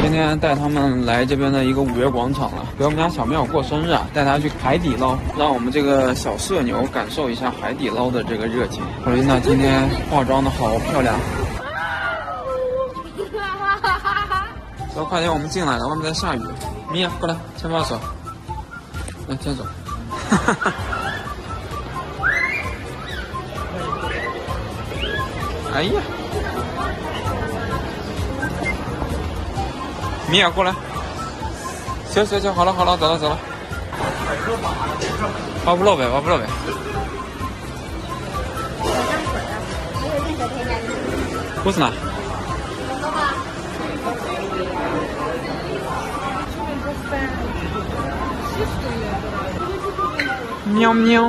今天带他们来这边的一个五月广场了，给我们家小妙过生日啊，带他去海底捞，让我们这个小社牛感受一下海底捞的这个热情。我琳娜今天化妆的好漂亮。 说快点，我们进来了，外面在下雨。米娅，过来牵把手，来牵手。哎呀，米娅过来。行行行，好了好了，走了走了。挖不漏呗，挖不漏呗。我是哪？ 喵喵！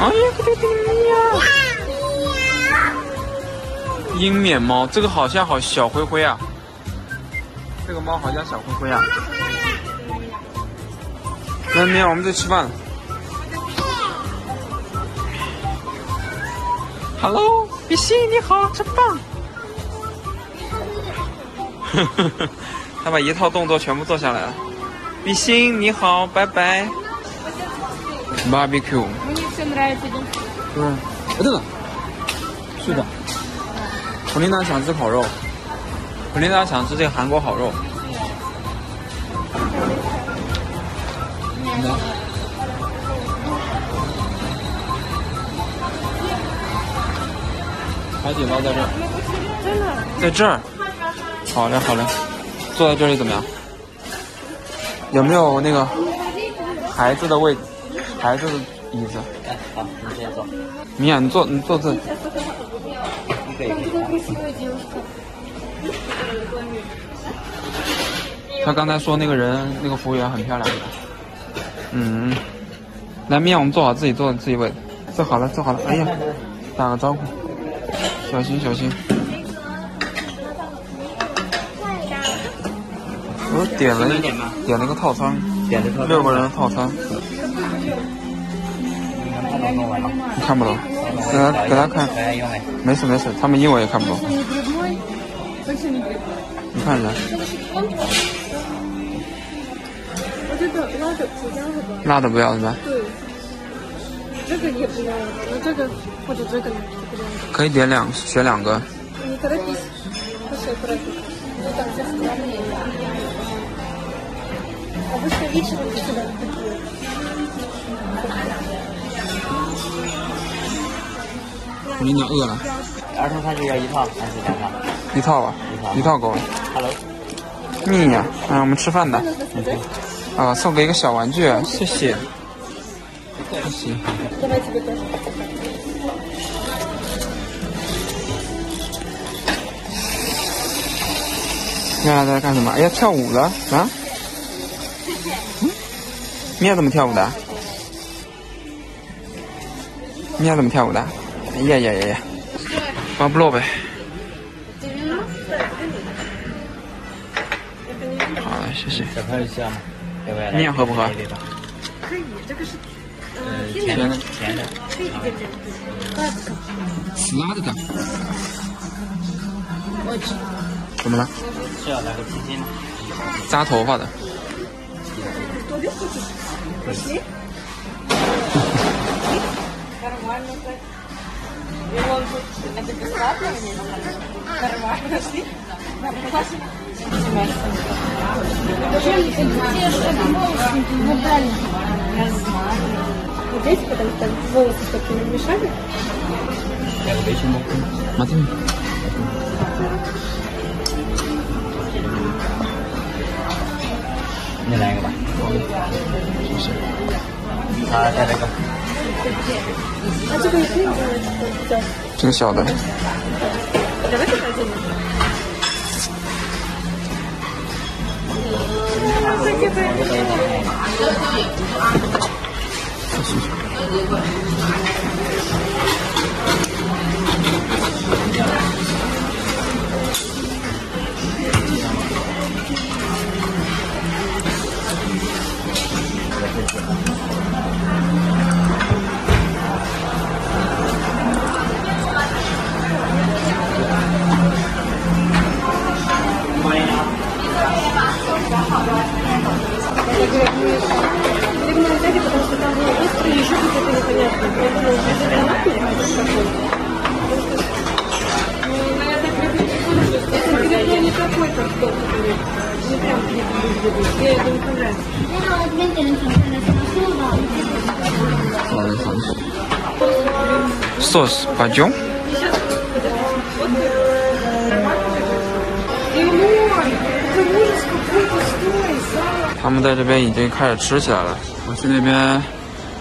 哎呀，这个喵！鹰面猫，这个好像好小灰灰啊，这个猫好像小灰灰啊。喵喵，我们在吃饭了。 Hello， 比西，你好，真棒！他把一套动作全部做下来了。比西，你好，拜拜。Barbecue。嗯，对了，是的。我琳娜想吃烤肉，我琳娜想吃这个韩国烤肉。嗯 海底捞在这儿，真的在这儿。好嘞，好嘞，坐在这里怎么样？有没有那个孩子的位置？孩子的椅子？哎，好，你先坐。米娅，你坐，你坐这。他刚才说那个人，那个服务员很漂亮。嗯，来，米娅，我们坐好，自己坐自己位置。坐好了，坐好了。哎呀，打个招呼。 小心，小心！我点了一个套餐，6个人套餐。你看不懂？给他看，没事没事，他们英文也看不懂。你看一下。辣的不要是吧？对。 这个也不要，这个或者这个可以点两，选2个。你俩饿了？儿童餐具要1套还是2套？1套吧，1套够了。Hello， 你呀，嗯，我们吃饭的。啊，送给一个小玩具，谢谢。 行。接下来在干什么？哎呀，跳舞了啊！嗯，米娅怎么跳舞的？米娅怎么跳舞的？哎呀呀呀呀！玩不落呗。好了，谢谢。米娅喝不喝？可以，这个是。 甜的，辣的的。怎么了？是要来个披巾，扎头发的。Здесь, потому что волосы такие мешали. Смотри. Не знаю, как. А, это как? А что вы делаете? Что сяда? Давайте пойдем. Сос, пойдем?他们在这边已经开始吃起来了。我去那边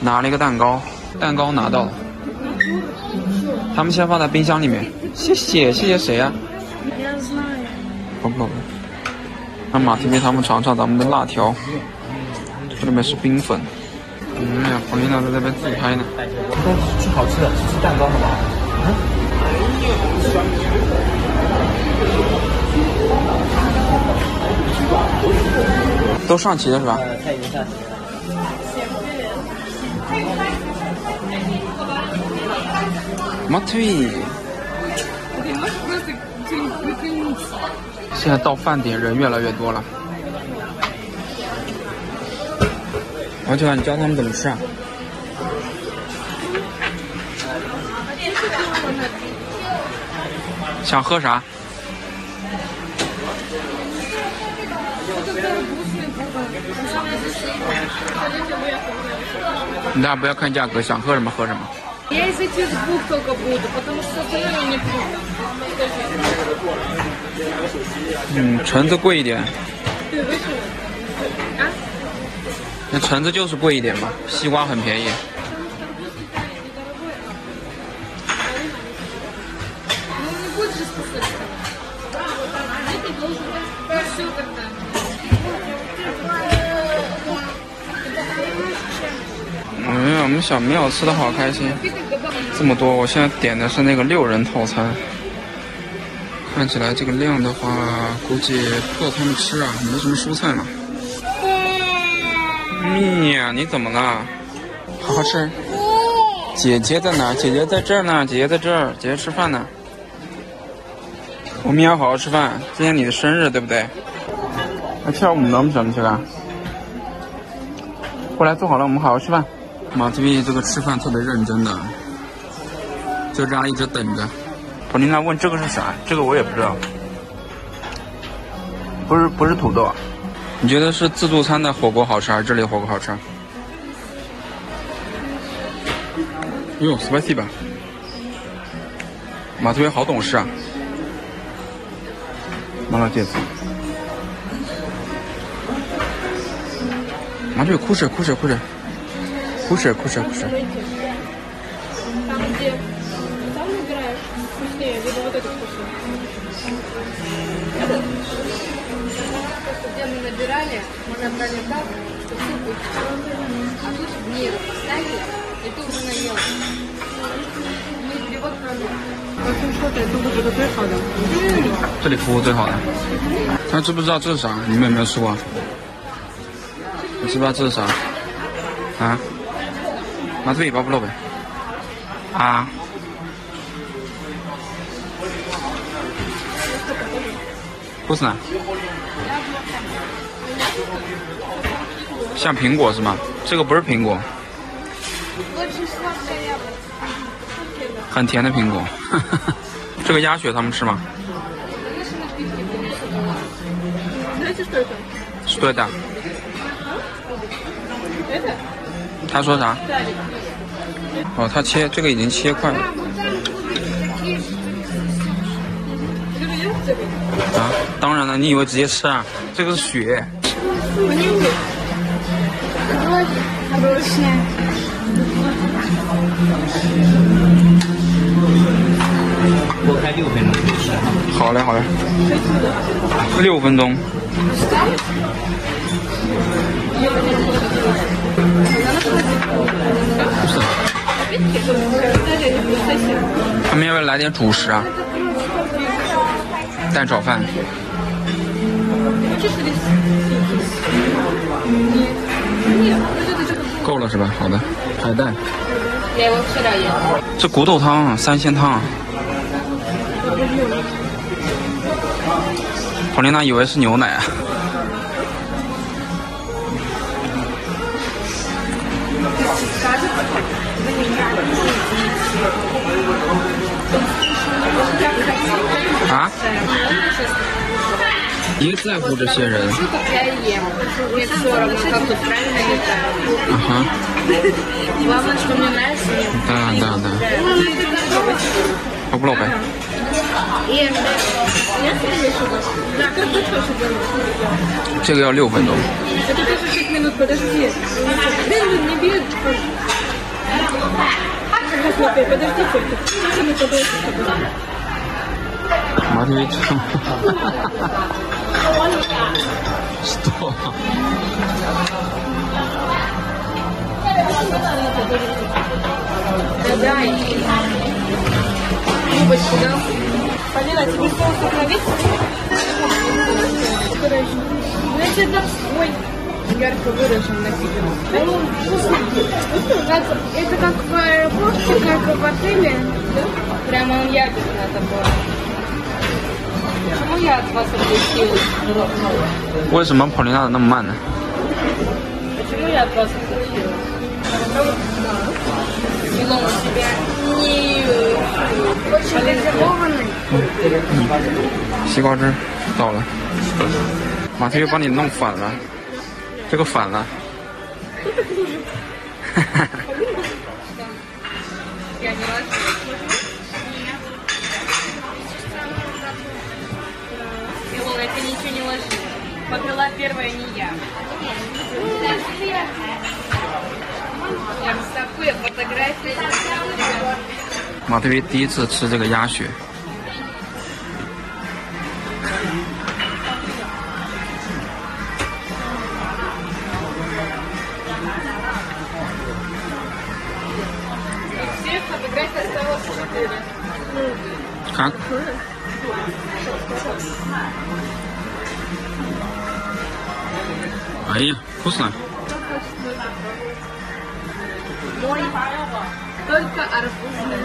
拿了一个蛋糕，蛋糕拿到了。他们先放在冰箱里面。谢谢谁呀？不。让马蹄妹他们尝尝咱们的辣条。这里面是冰粉。哎呀，彭丽娜在这边自拍呢。都吃好吃的，吃蛋糕好不好？都上齐了是吧？菜已经上齐了。马腿。现在到饭点人越来越多了。王秋啊，你教他们怎么吃啊？想喝啥？你大家不要看价格，想喝什么喝什么。橙子贵一点。那橙子就是贵一点嘛，西瓜很便宜。我们小庙吃的好开心，这么多！我现在点的是那个6人套餐，看起来这个量的话，估计够他们吃啊，没什么蔬菜嘛。咪呀，你怎么了？好好吃。姐姐在哪？姐姐在这儿呢，姐姐在这儿，姐姐吃饭呢。我们也要好好吃饭，今天你的生日对不对？那跳舞呢？我们怎么去了？过来坐好了，我们好好吃饭。马志明这个吃饭特别认真的，就这样一直等着。普琳娜问这个是啥？这个我也不知道。不是土豆。你觉得是自助餐的火锅好吃还是这里火锅好吃？哟 ，spicy 吧。马志明好懂事啊。麻辣芥子。马志明哭着。кушай. Там, где сам выбираешь, вкуснее, либо вот это вкуснее. Где мы набирали, мы набрали так, что все будет. А тут вниз поставили, и ты уже наел. Мы перевод продукт. Очень что-то, я думаю, это最好的. 这里服务最好的。他知不知道这是啥？你们有没有吃过？你知不知道这是啥？啊？拿嘴巴不露呗，啊！不是呢，像苹果是吗？这个不是苹果，很甜的苹果。这个鸭血他们吃吗？是对的。他说啥？哦，他切这个已经切块了。啊，当然了，你以为直接吃啊？这个是血。我开6分钟。好嘞。6分钟。他们要不要来点主食啊？蛋炒饭。够了是吧？好的，海带。这骨头汤、三鲜汤。普琳娜以为是牛奶啊。啊？也在乎这些人。Ага. Да, да, да. Попробуй.这个要6分钟。Смотрите. Что? Дай. Любочка, да? Поняла, тебе соус остановить? Знаете, это свой ярко выражен напиток. Это как в аэропорте, как в отеле. Прямо он ягодный такой. Почему я от вас отлучилась? Почему Полина那么慢呢? Почему я от вас отлучилась? Потому что себя не очень реализованный. 西瓜汁到了，马特又把你弄反了，这个反了。哈哈。Это ничего не ложится. Попила первая не я.马特威第一次吃这个鸭血。как? Ай, вкусно. Только арбузный.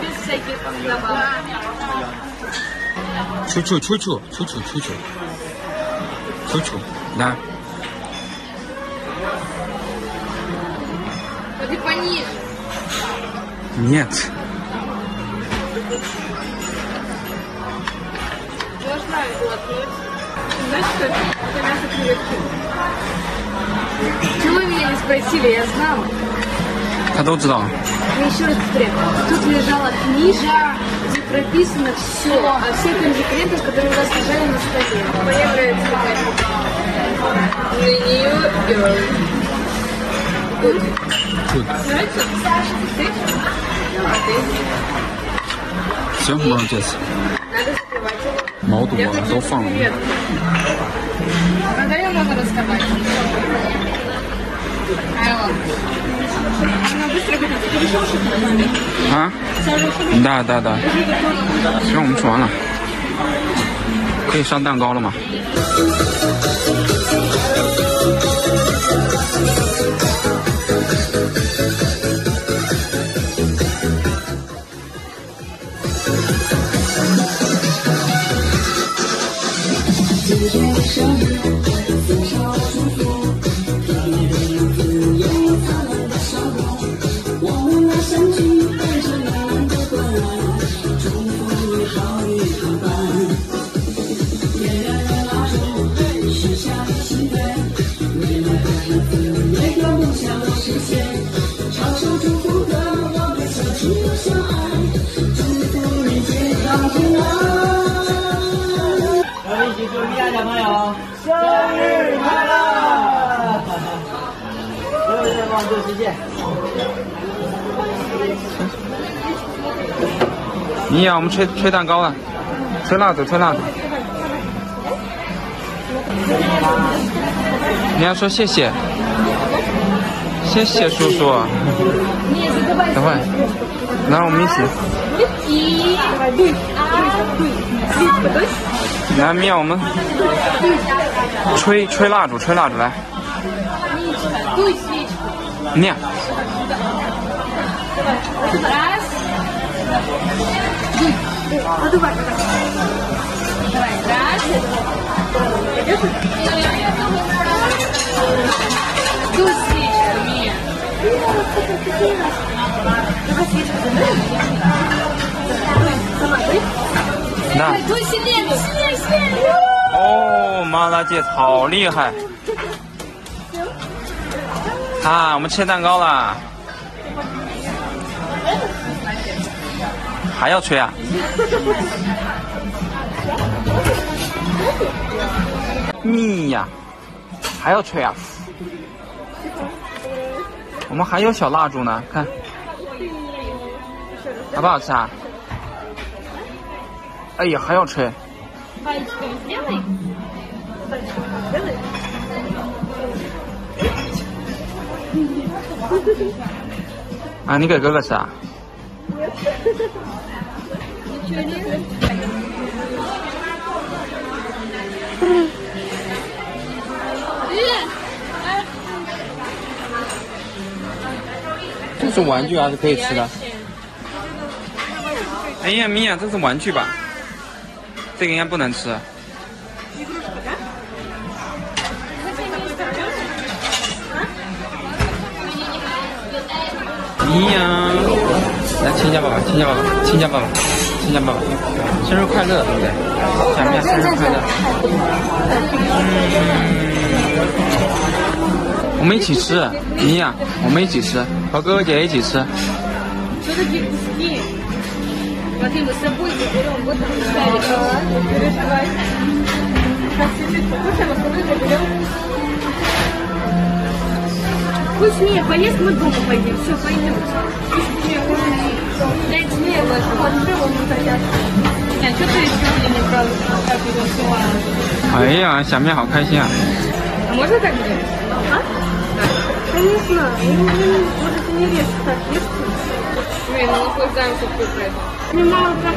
Без всяких добавок. Чучу, да. Ты пониже. Нет. Должна глотнуть. Знаешь, что это мясо креветки? Чего вы меня не спросили? Я знала. А то узнала. Я еще раз повторяю. Тут лежала книжка, где прописано все о всех ингредиентах, которые у вас лежали на столе. Мне нравится такая. Меню Good. Good. Нравится? Все, молодец. Надо закрывать его. 毛肚啊，都放了。啊？对。行，我们吃完了，可以上蛋糕了吗？ 你呀，我们吹蛋糕了，吹蜡烛，吹蜡烛。你要说谢谢，谢谢叔叔。等会，来我们一起。来，米娅，我们吹蜡烛，吹蜡烛来。 Нет. Раз. Подувай, давай. Раз. Дуй свечку, Мия. Давай свечку. Давай, 那哦，妈大姐好厉害！啊，我们切蛋糕啦！还要吹啊？你呀，还要吹啊？我们还有小蜡烛呢，看，好不好吃啊？哎呀，还要吹！啊，你给哥哥吃啊？这是玩具还是可以吃的？哎呀，米娅，这是玩具吧？这个应该不能吃。米娅，来亲一下爸爸，亲一下爸爸，亲一下爸爸，亲一下爸爸，生日快乐，对不对？小米娅生日快乐。我们一起吃，米娅，我们一起吃，和哥哥姐姐一起吃。Вкуснее поесть, мы дома поедем. Все, пойдем. Вкуснее, вкуснее. Ай я, 小面好开心啊！А можно так делать? А? Конечно. Может, ты не вешаешь так, вешаешь? Блин, ну мы знаем, что вкусное. Не мало так.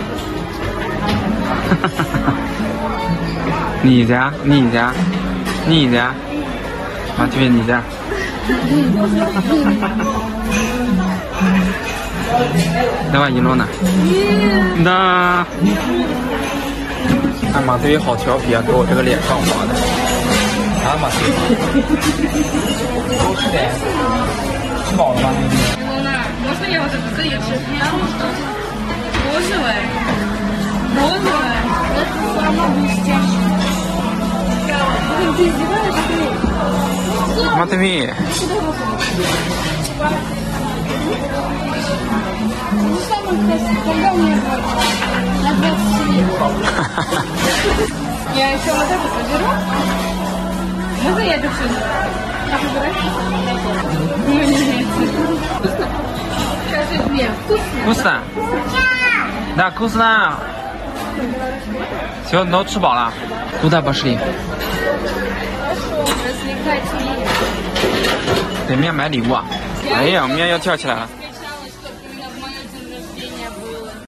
你家，啊，这边你家。来吧，一路呢？那，哎马思雨好调皮啊，给我这个脸上滑的。啊，马思雨，多吃点，吃饱了吗？Смотри, Мия. Я еще вот это заберу. Можно я это все заберу? Скажи мне, вкусно? Да, вкусно. Все, но 吃饱了. Куда пошли?给面买礼物啊！哎呀，面要跳起来了。